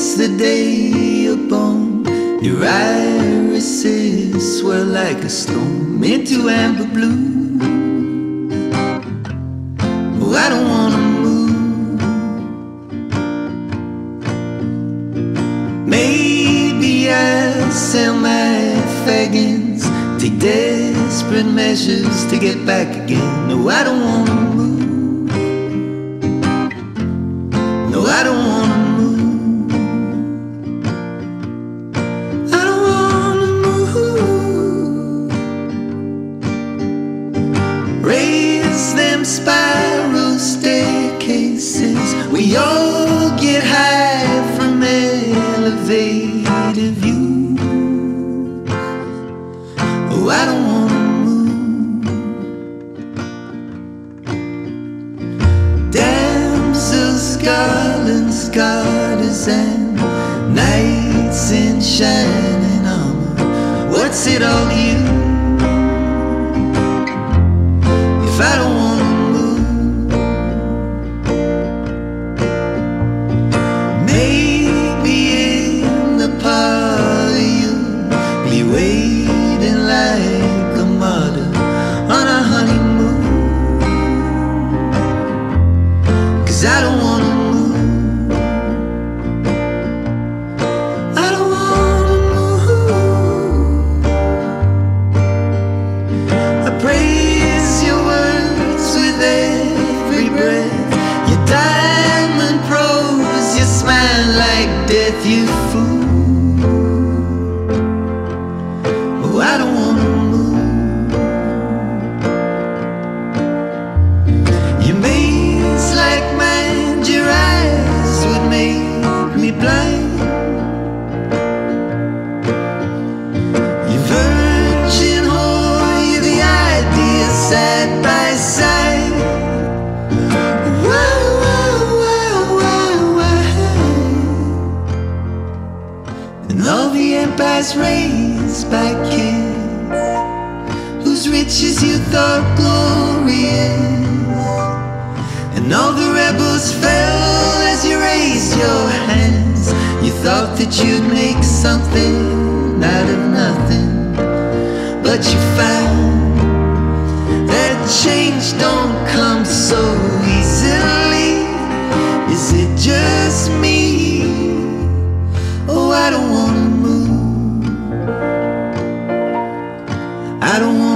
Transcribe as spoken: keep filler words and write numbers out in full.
It's the day upon your irises swell like a storm into amber blue. Oh, I don't wanna move. Maybe I'll sell my faggins, take desperate measures to get back again. No, I don't wanna move. No, I don't wanna move. Raise them spiral staircases, we all get high from elevated views. Oh, I don't wanna move. Damsels, garlands, garters, and knights in shining armor, what's it all you? I don't wanna move. Maybe in the part of you be waiting like a martyr on a honeymoon. Cause I don't wanna move. I don't wanna move. I pray death, you fool. Oh, I don't wanna move. Your maze like mine, your eyes would make me blind. Your virgin whore, you're the idea side by side. All the empires raised by kings whose riches you thought glorious, and all the rebels fell as you raised your hands. You thought that you'd make something out of nothing, but you found that change don't come so easily. Is it just me? Oh, I don't wanna move. I don't wanna